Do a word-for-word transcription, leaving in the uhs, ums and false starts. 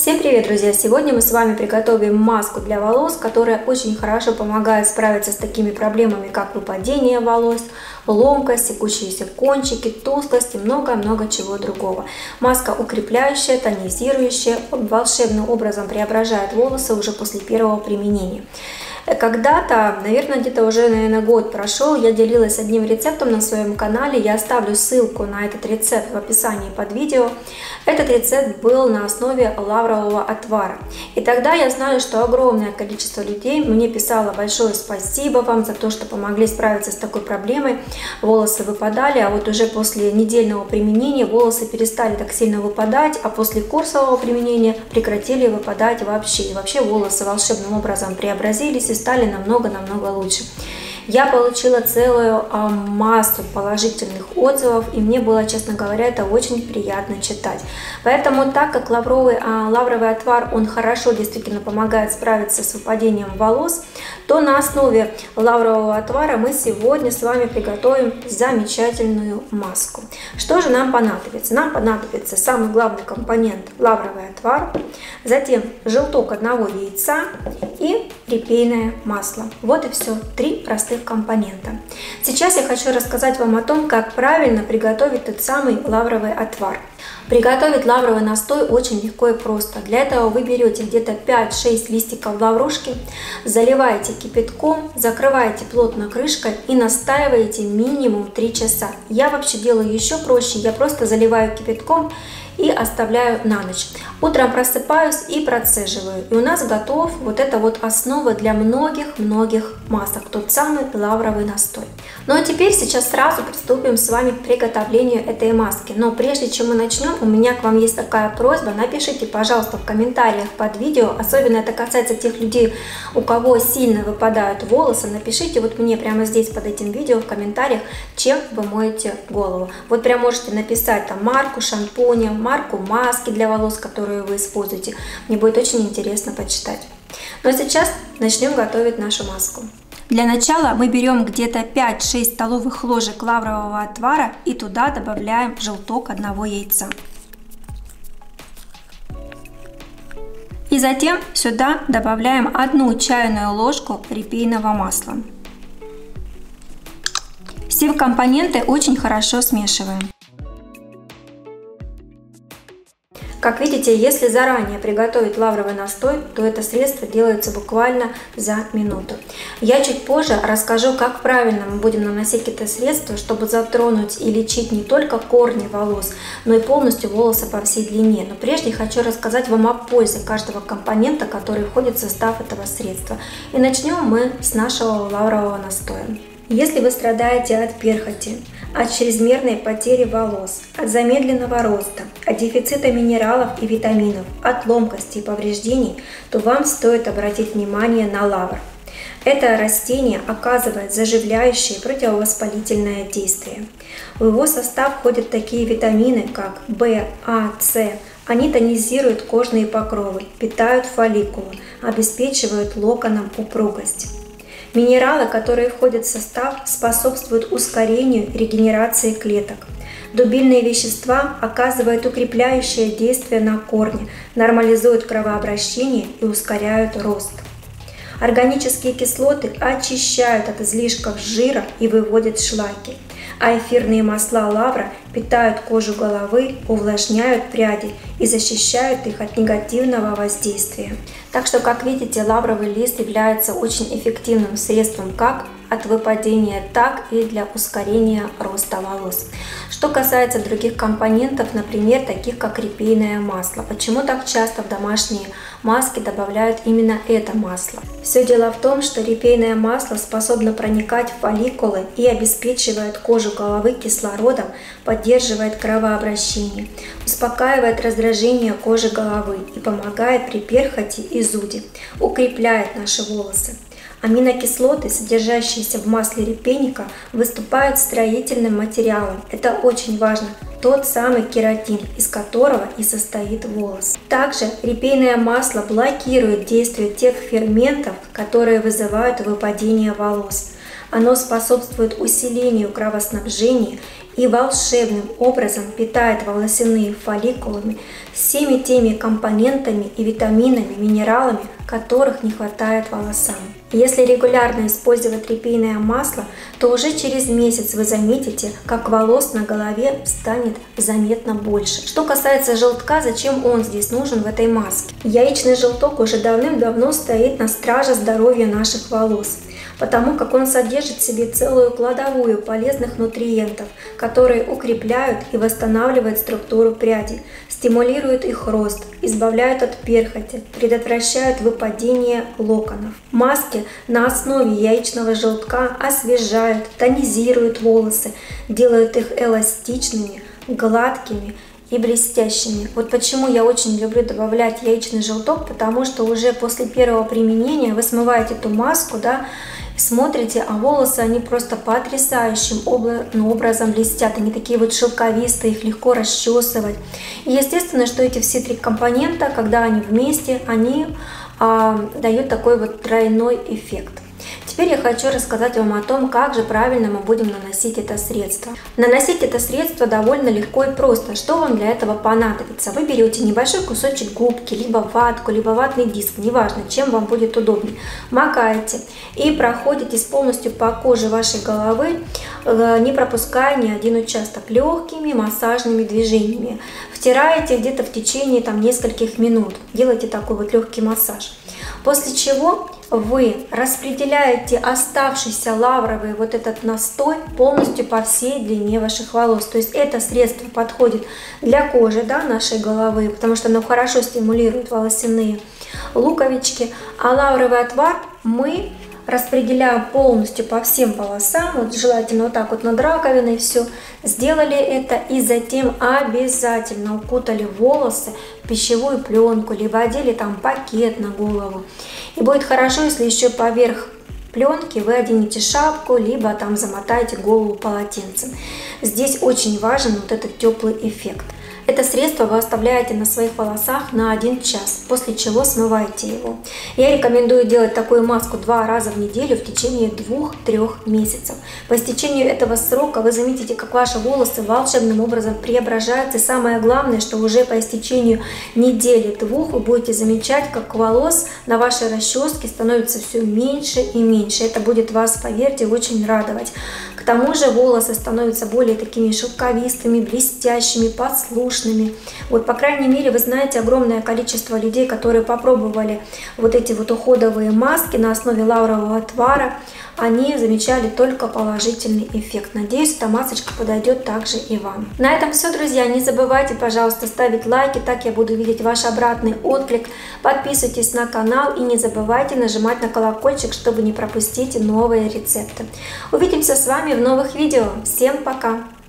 Всем привет, друзья! Сегодня мы с вами приготовим маску для волос, которая очень хорошо помогает справиться с такими проблемами, как выпадение волос, ломкость, секущиеся кончики, тусклость и много-много чего другого. Маска укрепляющая, тонизирующая, волшебным образом преображает волосы уже после первого применения. Когда-то, наверное, где-то уже, наверное, год прошел, я делилась одним рецептом на своем канале. Я оставлю ссылку на этот рецепт в описании под видео. Этот рецепт был на основе лаврового отвара. И тогда я знаю, что огромное количество людей мне писало большое спасибо вам за то, что помогли справиться с такой проблемой. Волосы выпадали, а вот уже после недельного применения волосы перестали так сильно выпадать, а после курсового применения прекратили выпадать вообще. И вообще волосы волшебным образом преобразились и стали намного-намного лучше. Я получила целую а, массу положительных отзывов, и мне было, честно говоря, это очень приятно читать. Поэтому, так как лавровый, а, лавровый отвар, он хорошо действительно помогает справиться с выпадением волос, то на основе лаврового отвара мы сегодня с вами приготовим замечательную маску. Что же нам понадобится? Нам понадобится самый главный компонент — лавровый отвар, затем желток одного яйца и репейное масло. Вот и все, три простых компонента. Сейчас я хочу рассказать вам о том, как правильно приготовить тот самый лавровый отвар. Приготовить лавровый настой очень легко и просто. Для этого вы берете где-то пять-шесть листиков лаврушки, заливаете кипятком, закрываете плотно крышкой и настаиваете минимум три часа. Я вообще делаю еще проще, я просто заливаю кипятком и оставляю на ночь. Утром просыпаюсь и процеживаю. И у нас готов вот эта вот основа для многих-многих масок, тот самый лавровый настой. Ну а теперь сейчас сразу приступим с вами к приготовлению этой маски. Но прежде чем мы начнем, у меня к вам есть такая просьба. Напишите, пожалуйста, в комментариях под видео, особенно это касается тех людей, у кого сильно выпадают волосы. Напишите вот мне прямо здесь под этим видео в комментариях, чем вы моете голову. Вот прям можете написать там марку шампуня, марку маски для волос, которую вы используете. Мне будет очень интересно почитать. Но сейчас начнем готовить нашу маску. Для начала мы берем где-то пять-шесть столовых ложек лаврового отвара и туда добавляем желток одного яйца. И затем сюда добавляем одну чайную ложку репейного масла. Все компоненты очень хорошо смешиваем. Как видите, если заранее приготовить лавровый настой, то это средство делается буквально за минуту. Я чуть позже расскажу, как правильно мы будем наносить это средство, чтобы затронуть и лечить не только корни волос, но и полностью волосы по всей длине. Но прежде хочу рассказать вам о пользе каждого компонента, который входит в состав этого средства. И начнем мы с нашего лаврового настоя. Если вы страдаете от перхоти, от чрезмерной потери волос, от замедленного роста, от дефицита минералов и витаминов, от ломкости и повреждений, то вам стоит обратить внимание на лавр. Это растение оказывает заживляющее и противовоспалительное действие. В его состав входят такие витамины, как В, А, С. Они тонизируют кожные покровы, питают фолликулы, обеспечивают локонам упругость. Минералы, которые входят в состав, способствуют ускорению регенерации клеток. Дубильные вещества оказывают укрепляющее действие на корни, нормализуют кровообращение и ускоряют рост. Органические кислоты очищают от излишков жира и выводят шлаки, а эфирные масла лавра питают кожу головы, увлажняют пряди и защищают их от негативного воздействия. Так что, как видите, лавровый лист является очень эффективным средством как от выпадения, так и для ускорения роста волос. Что касается других компонентов, например, таких как репейное масло. Почему так часто в домашние маски добавляют именно это масло? Все дело в том, что репейное масло способно проникать в фолликулы и обеспечивает кожу головы кислородом, поддерживает кровообращение, успокаивает раздражение кожи головы и помогает при перхоти и зуде, укрепляет наши волосы. Аминокислоты, содержащиеся в масле репейника, выступают строительным материалом. Это очень важно. Тот самый кератин, из которого и состоит волос. Также репейное масло блокирует действие тех ферментов, которые вызывают выпадение волос. Оно способствует усилению кровоснабжения и волшебным образом питает волосяные фолликулы всеми теми компонентами и витаминами, минералами, которых не хватает волосам. Если регулярно использовать репейное масло, то уже через месяц вы заметите, как волос на голове станет заметно больше. Что касается желтка, зачем он здесь нужен в этой маске? Яичный желток уже давным-давно стоит на страже здоровья наших волос, потому как он содержит в себе целую кладовую полезных нутриентов, которые укрепляют и восстанавливают структуру прядей, стимулируют их рост, избавляют от перхоти, предотвращают выпадение локонов. Маски на основе яичного желтка освежают, тонизируют волосы, делают их эластичными, гладкими и блестящими. Вот почему я очень люблю добавлять яичный желток, потому что уже после первого применения вы смываете эту маску, да, смотрите, а волосы они просто потрясающим образом блестят, они такие вот шелковистые, их легко расчесывать. И естественно, что эти все три компонента, когда они вместе, они а, дают такой вот тройной эффект. Теперь я хочу рассказать вам о том, как же правильно мы будем наносить это средство. Наносить это средство довольно легко и просто. Что вам для этого понадобится? Вы берете небольшой кусочек губки, либо ватку, либо ватный диск, неважно, чем вам будет удобнее. Макаете и проходитесь полностью по коже вашей головы, не пропуская ни один участок, легкими массажными движениями. Втираете где-то в течение там нескольких минут. Делайте такой вот легкий массаж. После чего вы распределяете оставшийся лавровый вот этот настой полностью по всей длине ваших волос. То есть это средство подходит для кожи, да, нашей головы, потому что оно хорошо стимулирует волосяные луковички. А лавровый отвар мы распределяем полностью по всем волосам. Вот желательно вот так вот над раковиной все сделали это, и затем обязательно укутали волосы в пищевую пленку, либо одели там пакет на голову. И будет хорошо, если еще поверх пленки вы оденете шапку, либо там замотаете голову полотенцем. Здесь очень важен вот этот теплый эффект. Это средство вы оставляете на своих волосах на один час, после чего смываете его. Я рекомендую делать такую маску два раза в неделю в течение двух-трёх месяцев. По истечению этого срока вы заметите, как ваши волосы волшебным образом преображаются. И самое главное, что уже по истечению недели-двух вы будете замечать, как волос на вашей расческе становится все меньше и меньше. Это будет вас, поверьте, очень радовать. К тому же волосы становятся более такими шелковистыми, блестящими, послушными. Вот, по крайней мере, вы знаете огромное количество людей, которые попробовали вот эти вот уходовые маски на основе лаврового отвара, они замечали только положительный эффект. Надеюсь, эта масочка подойдет также и вам. На этом все, друзья. Не забывайте, пожалуйста, ставить лайки, так я буду видеть ваш обратный отклик. Подписывайтесь на канал и не забывайте нажимать на колокольчик, чтобы не пропустить новые рецепты. Увидимся с вами в новых видео. Всем пока!